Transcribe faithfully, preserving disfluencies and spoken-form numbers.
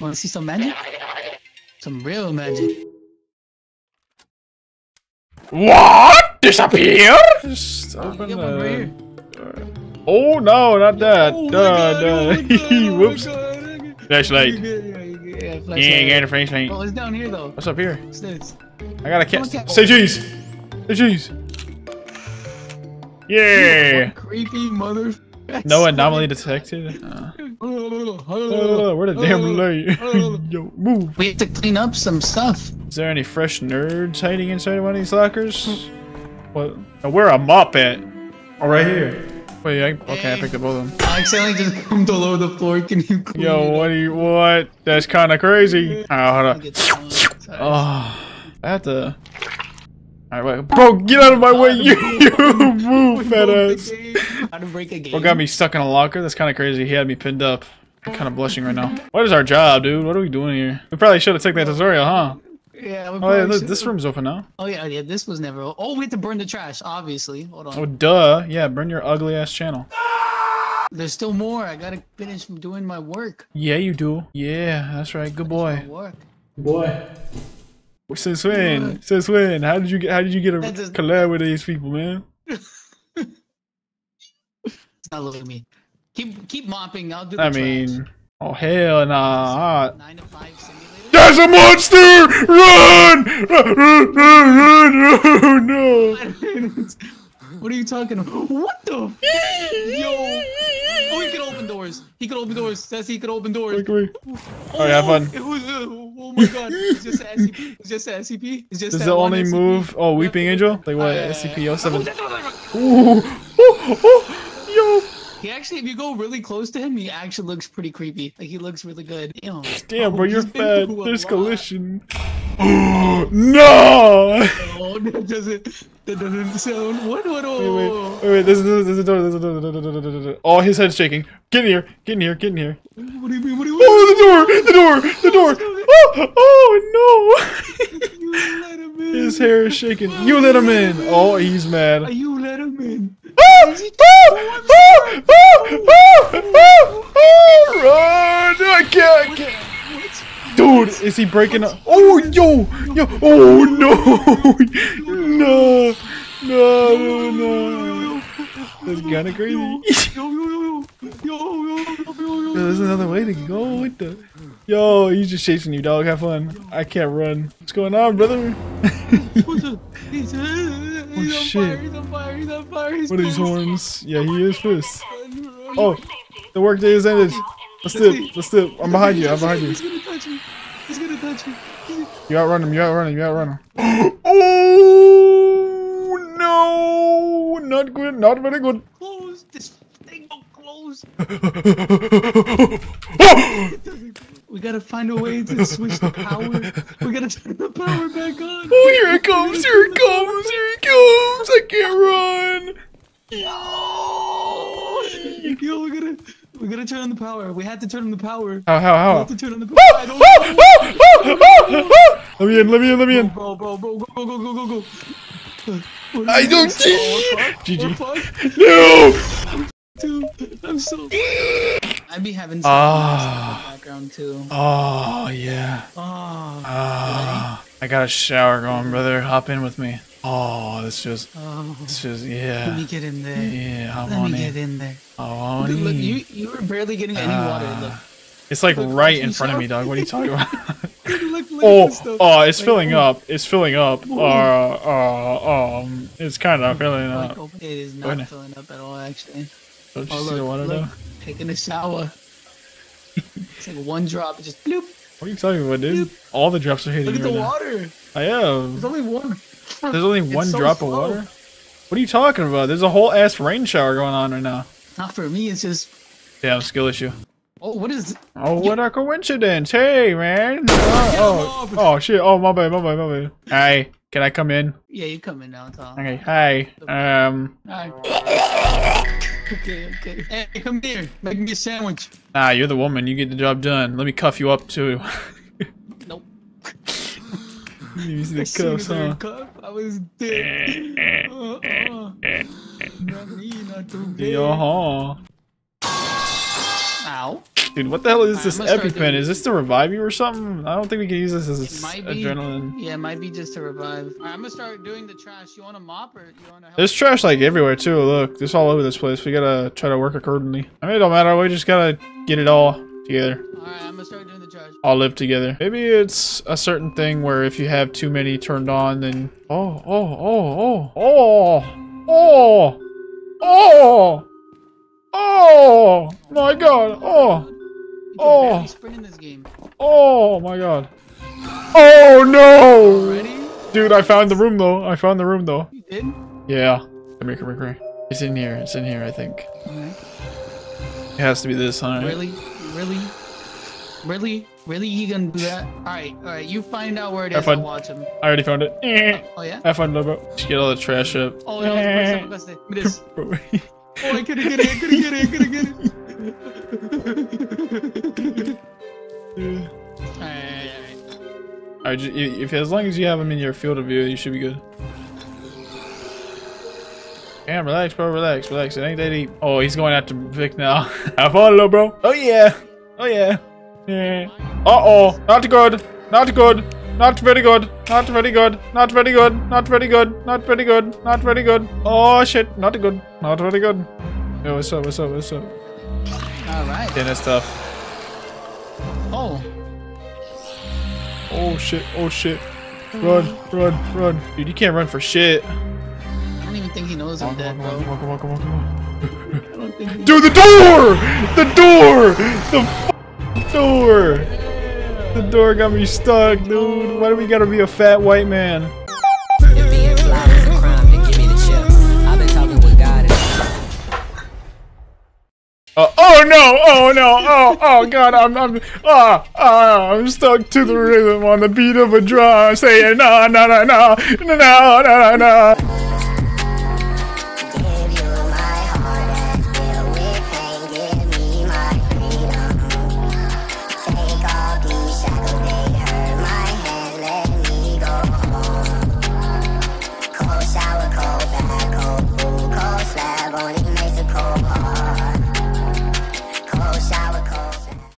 Wanna see some magic? Some real magic. What? Disappear? Just open the... right here. Oh no, not that. Oh duh, duh. Oh whoops. Flashlight. Yeah, flashlight. Yeah, get a flashlight. Oh, it's down here though. What's up here? It's this. I gotta catch. Oh, say cheese. Say cheese. Yeah. Creepy mother. No anomaly detected. Uh. Oh, where the damn are you? Yo, move. We have to clean up some stuff. Is there any fresh nerds hiding inside one of these lockers? What? Now, where a mop at? Oh, right here. Wait, I, okay, hey. I picked up both of them. I accidentally just combed all over the floor. Can you clean Yo, what do you? What? That's kind of crazy. Oh, hold on. Oh, I have to. All right, wait. Bro, get out of my way! You, you move, fat ass. How to break a game? Bro got me stuck in a locker. That's kind of crazy. He had me pinned up. I'm kind of blushing right now. What is our job, dude? What are we doing here? We probably should have taken that tutorial, huh? Yeah. We oh, yeah, this, this room's open now. Oh yeah, yeah. This was never. Oh, we have to burn the trash, obviously. Hold on. Oh duh. Yeah, burn your ugly ass channel. There's still more. I gotta finish doing my work. Yeah, you do. Yeah, that's right. Good boy. Work. Good boy. Since when? Since when? How did you get? How did you get a just... collab with these people, man? It's not looking at me. Keep keep mopping. I'll do. The I trash. mean, oh hell nah. Nine to five simulator. There's a monster! Run! Run! Run! Run! No! What are you talking about? What the? F Yo! Oh, he could open doors. He could open doors. Says he could open doors. Wait, oh, alright, have fun. It was, uh, oh my god! It's just S C P. It's just S C P. It's just. This is the only S C P. Move. Oh, Weeping Angel. Like what? Uh, S C P zero seven. Ooh! Oh! Oh! Yo! He actually, if you go really close to him, he actually looks pretty creepy. Like, he looks really good. Damn, Damn bro, you're fat. There's collision. Oh, no! No, that doesn't, that doesn't sound... What, what, what? Wait, wait, wait, wait. There's, there's, there's a door, there's a door, there's a door, there's a door. Oh, his head's shaking. Get in here, get in here, get in here. What do you mean, what do you mean? Oh, the door, the door, the door. Oh, oh, no. You let him in. His hair is shaking. You let him in. Oh, he's mad. You let him in. Oh, oh, oh, oh, oh, oh, run! I can't, I can't. Dude, is he breaking up? Oh, yo, yo, oh, no, no, no, no, that's kind of crazy. Yo, yo, yo, yo, yo, there's another way to go with the... Yo, he's just chasing you, dog. Have fun. I can't run. What's going on, brother? He's oh, shit. Fire, he's on fire, he's on fire, he's what are these horns? Yeah, he is pissed. Oh, the workday is ended. Let's dip, let's dip. I'm behind you, I'm behind you. He's gonna touch me. He's gonna touch me. You outrun him, you outrun him, you outrun him. Oh, no. Not good, not very good. Close this thing, don't close. We gotta find a way to switch the power. We gotta turn the power back on. Oh, here it comes, here it comes, here it comes. I can't run. Yo, Yo we gotta, we gotta turn on the power. We had to turn on the power. How, how, how? We had to turn on the power. Oh, I don't know. Oh, oh, oh. Let me in, let me in, let me in. Bro, bro, bro, go, go, go, go, go, go. I don't see. G G. No. Dude, I'm so. I'd be having some oh. in the background too. Oh yeah. Oh. Uh, I got a shower going, brother. Hop in with me. Oh, this just. Oh. This just yeah. Let me get in there. Yeah, hop Let on me in. get in there. Oh, dude, look, you you were barely getting any uh, water. Look. It's like look, right in front shower. of me, dog. What are you talking about? Dude, look, look oh, oh, it's like, filling oh. up. It's filling up. Oh, uh, uh, um, it's kind of filling like, up. It is not Wait, filling up at all, actually. Don't you oh, see look, the water look, taking a shower. It's like one drop, just bloop. What are you talking about, dude? Bloop. All the drops are hitting me. Look at the water. Now. I am. There's only one. There's only it's one so drop slow. of water. What are you talking about? There's a whole ass rain shower going on right now. Not for me. It's just. Yeah, skill issue. Oh, what is? Oh, what a coincidence! Hey, man. Oh, oh, oh, shit! Oh, my bad, my bad, my bad. Hey, can I come in? Yeah, you come in now, Tom. Okay. Hi. Um. Hi. Okay, okay. Hey, come here. Make me a sandwich. Ah, you're the woman. You get the job done. Let me cuff you up, too. Nope. You see the cuffs, huh? Cuff, I was dead. uh, uh. Not me, not too big. Yo-ho. Ow. Dude, what the hell is this EpiPen? Is this to revive you or something? I don't think we can use this as adrenaline. Yeah, it might be just to revive. Alright, I'm gonna start doing the trash. You want a mop or you want to help? There's trash like everywhere too. Look, it's all over this place. We gotta try to work accordingly. I mean, it don't matter. We just gotta get it all together. Alright, I'm gonna start doing the trash. All live together. Maybe it's a certain thing where if you have too many turned on, then oh, oh, oh, oh, oh, oh, oh. Oh my god! Oh! Oh! This game. Oh my god! Oh no! Already? Dude, I found the room though. I found the room though. You did? Yeah. Come here, come here, come here. It's in here. It's in here, I think. Okay. It has to be this, huh? Really? Really? Really? Really? You gonna do that? Alright, alright. You find out where it is and watch him. I already found it. Oh, oh yeah? I found it, bro. Just get all the trash up. Oh, no. It is. Oh, I couldn't get it, I couldn't get it, I couldn't get it. Yeah. Alright, alright, alright. Alright, if, as long as you have them in your field of view, you should be good. Damn, relax, bro, relax, relax. It ain't that deep. Oh, he's going after Vic now. Have fun, little bro. Oh, yeah. Oh, yeah. Yeah. Uh-oh. Not good. Not good. Not very good. Not very good. Not very good. Not very good. Not very good. Not very good. Oh shit! Not good. Not very good. Yo, what's up? What's up? What's up? All right. Then it's tough. Oh. Oh shit! Oh shit! Run! Run! Run! Dude, you can't run for shit. I don't even think he knows I'm dead, bro. Come on! Come on! Come on! Come on! I don't think he... Dude, the door! The door! The f door! The door got me stuck, dude. Why do we gotta be a fat white man? Uh, oh no! Oh no! Oh oh god! I'm I'm ah uh, ah! Uh, I'm stuck to the rhythm on the beat of a drum, saying no no no no no no no.